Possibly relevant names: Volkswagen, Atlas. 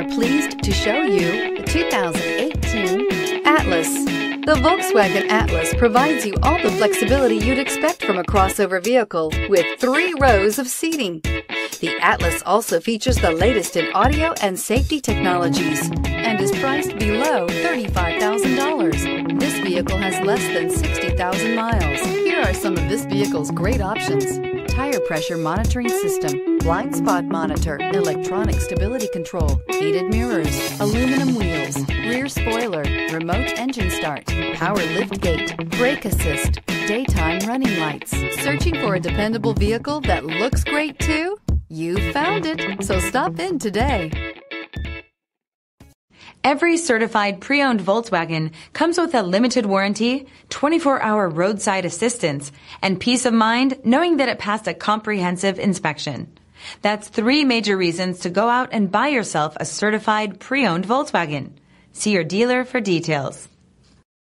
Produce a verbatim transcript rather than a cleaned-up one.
are pleased to show you the two thousand eighteen Atlas. The Volkswagen Atlas provides you all the flexibility you'd expect from a crossover vehicle with three rows of seating. The Atlas also features the latest in audio and safety technologies and is priced below thirty-five thousand dollars. This vehicle has less than sixty thousand miles. Here are some of this vehicle's great options: tire pressure monitoring system, blind spot monitor, electronic stability control, heated mirrors, aluminum wheels, rear spoiler, remote engine start, power lift gate, brake assist, daytime running lights. Searching for a dependable vehicle that looks great too? You found it, so stop in today. Every certified pre-owned Volkswagen comes with a limited warranty, twenty-four hour roadside assistance, and peace of mind knowing that it passed a comprehensive inspection. That's three major reasons to go out and buy yourself a certified pre-owned Volkswagen. See your dealer for details.